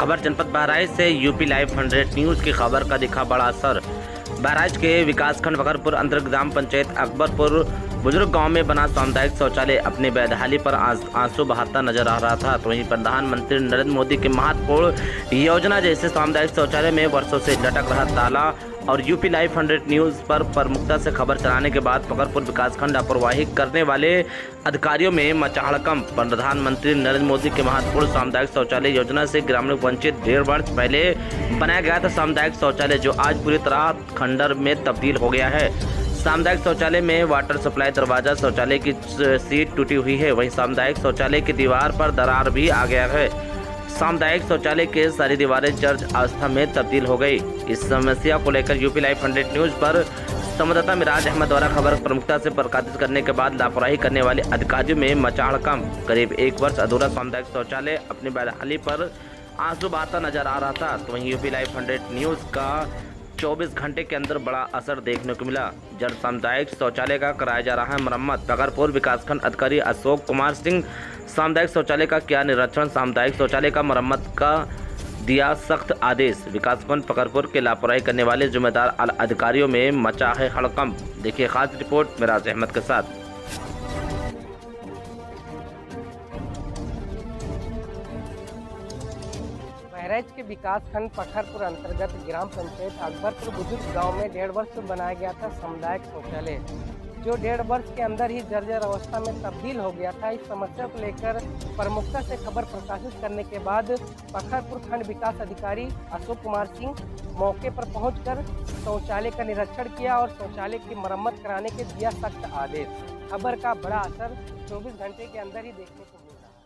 खबर जनपद बहराइच से। यूपी लाइव 100 न्यूज की खबर का दिखा बड़ा असर। बहराइच के विकासखंड बकरपुर अंतर्गत ग्राम पंचायत अकबरपुर बुजुर्ग गांव में बना सामुदायिक शौचालय अपने बेदहाली पर आंसू बहाता नजर आ रहा था। तो वहीं प्रधानमंत्री नरेंद्र मोदी की महत्वपूर्ण योजना जैसे सामुदायिक शौचालय में वर्षों से लटक रहा ताला और यूपी लाइव 100 न्यूज़ पर प्रमुखता से खबर चलाने के बाद बकरपुर विकासखंड लापरवाही करने वाले अधिकारियों में मचा हड़कंप। प्रधानमंत्री नरेंद्र मोदी के महत्वपूर्ण सामुदायिक शौचालय योजना से ग्रामीणों वंचित। डेढ़ वर्ष पहले बनाया गया था सामुदायिक शौचालय, जो आज पूरी तरह खंडर में तब्दील हो गया है। सामुदायिक शौचालय में वाटर सप्लाई दरवाजा, शौचालय की सीट टूटी हुई है। वहीं सामुदायिक शौचालय की दीवार पर दरार भी आ गया है। सामुदायिक शौचालय के सारी दीवारें चर्च आस्था में तब्दील हो गई। इस समस्या को लेकर यूपी लाइव 100 न्यूज पर संवाददाता मिराज अहमद द्वारा खबर प्रमुखता से प्रकाशित करने के बाद लापरवाही करने वाले अधिकारियों में मचा हड़कंप। करीब एक वर्ष अधूरा सामुदायिक शौचालय अपनी बहाली पर आंसू बहाता नजर आ रहा था। तो वहीं यूपी लाइव 100 न्यूज का 24 घंटे के अंदर बड़ा असर देखने को मिला। जन सामुदायिक शौचालय का कराया जा रहा है मरम्मत। बकरपुर विकासखंड अधिकारी अशोक कुमार सिंह सामुदायिक शौचालय का किया निरीक्षण। सामुदायिक शौचालय का मरम्मत का दिया सख्त आदेश। विकासखंड बकरपुर के लापरवाही करने वाले जिम्मेदार अधिकारियों में मचा है हड़कंप। देखिए खास रिपोर्ट मिराज अहमद के साथ। बहराइच के विकासखंड पखरपुर अंतर्गत ग्राम पंचायत अकबरपुर बुजुर्ग गांव में डेढ़ वर्ष बनाया गया था सामुदायिक शौचालय, जो डेढ़ वर्ष के अंदर ही जर्जर अवस्था में तब्दील हो गया था। इस समस्या को लेकर प्रमुखता से खबर प्रकाशित करने के बाद पखरपुर खंड विकास अधिकारी अशोक कुमार सिंह मौके पर पहुंचकर शौचालय का निरीक्षण किया और शौचालय की मरम्मत कराने के दिया सख्त आदेश। खबर का बड़ा असर 24 घंटे के अंदर ही देखने को मिला।